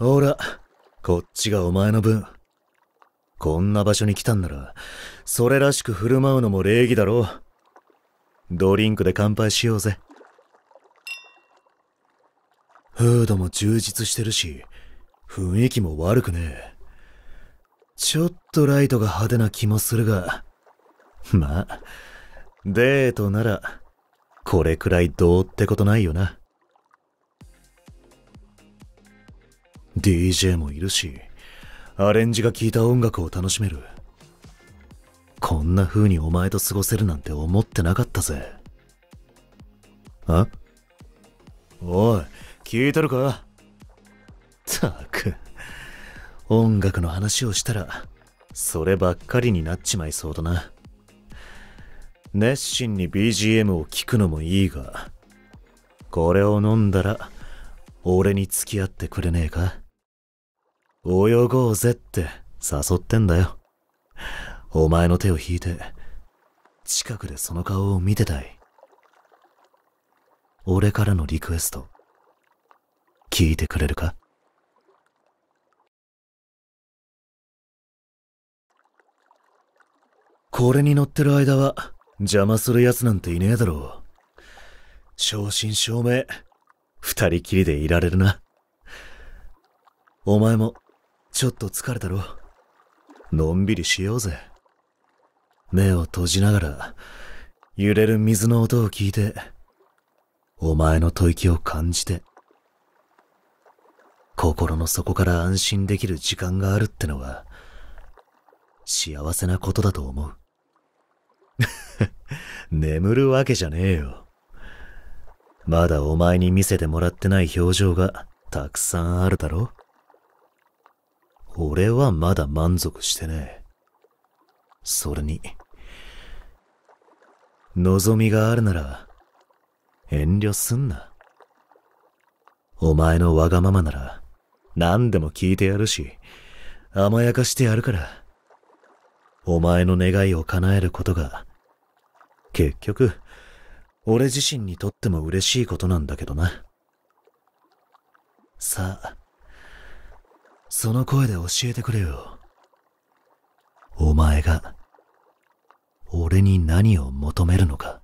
ほら、こっちがお前の分。こんな場所に来たんなら、それらしく振る舞うのも礼儀だろう。ドリンクで乾杯しようぜ。フードも充実してるし、雰囲気も悪くねえ。ちょっとライトが派手な気もするが、まあ、デートなら、これくらいどうってことないよな。DJ もいるし、アレンジが効いた音楽を楽しめる。こんな風にお前と過ごせるなんて思ってなかったぜ。あ？おい、聞いてるか？ったく、音楽の話をしたらそればっかりになっちまいそうだな。熱心に BGM を聴くのもいいが、これを飲んだら俺に付き合ってくれねえか？泳ごうぜって誘ってんだよ。お前の手を引いて近くでその顔を見てたい。俺からのリクエスト聞いてくれるか？これに乗ってる間は邪魔するやつなんていねえだろう。正真正銘二人きりでいられるな。お前もちょっと疲れたろ。のんびりしようぜ。目を閉じながら揺れる水の音を聞いて、お前の吐息を感じて、心の底から安心できる時間があるってのは幸せなことだと思う。眠るわけじゃねえよ。まだお前に見せてもらってない表情がたくさんあるだろ。俺はまだ満足してねえ。それに望みがあるなら遠慮すんな。お前のわがままなら何でも聞いてやるし、甘やかしてやるから。お前の願いを叶えることが結局俺自身にとっても嬉しいことなんだけどな。さあ、その声で教えてくれよ。お前が俺に何を求めるのか。